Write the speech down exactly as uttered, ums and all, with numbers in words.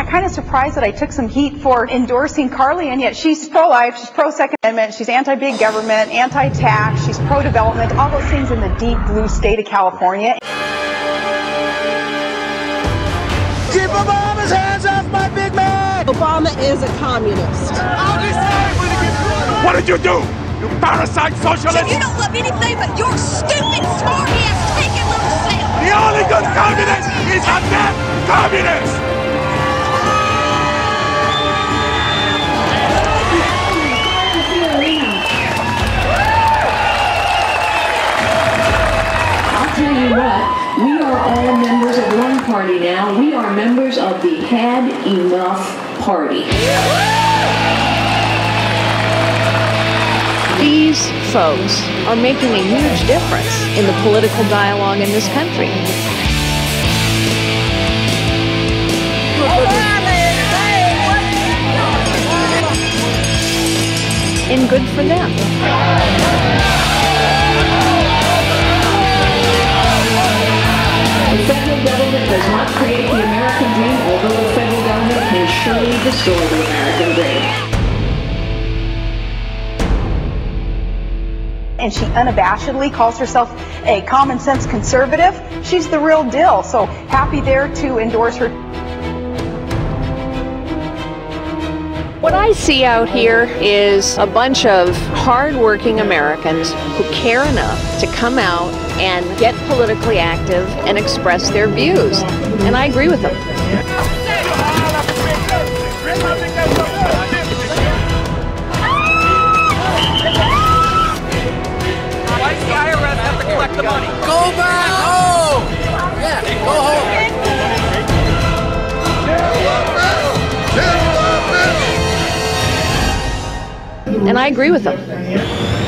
I'm kind of surprised that I took some heat for endorsing Carly, and yet she's pro-life, she's pro-Second Amendment, she's anti-big government, anti-tax, she's pro-development, all those things in the deep blue state of California. Keep Obama's hands off my big man! Obama is a communist. What did you do, you parasite socialist? You don't love anything but your stupid, smart-ass, taking little self. The only good communist is a dead communist! We are all members of one party now. We are members of the Had Enough Party. These folks are making a huge difference in the political dialogue in this country. And good for them. Does not create the American dream, although the federal government can surely destroy the American dream. And she unabashedly calls herself a common sense conservative. She's the real deal, so happy there to endorse her. What I see out here is a bunch of hard-working Americans who care enough to come out and get politically active and express their views. And I agree with them. Why does the I R S have to collect the money? Go back home! Yeah, go home. And I agree with them.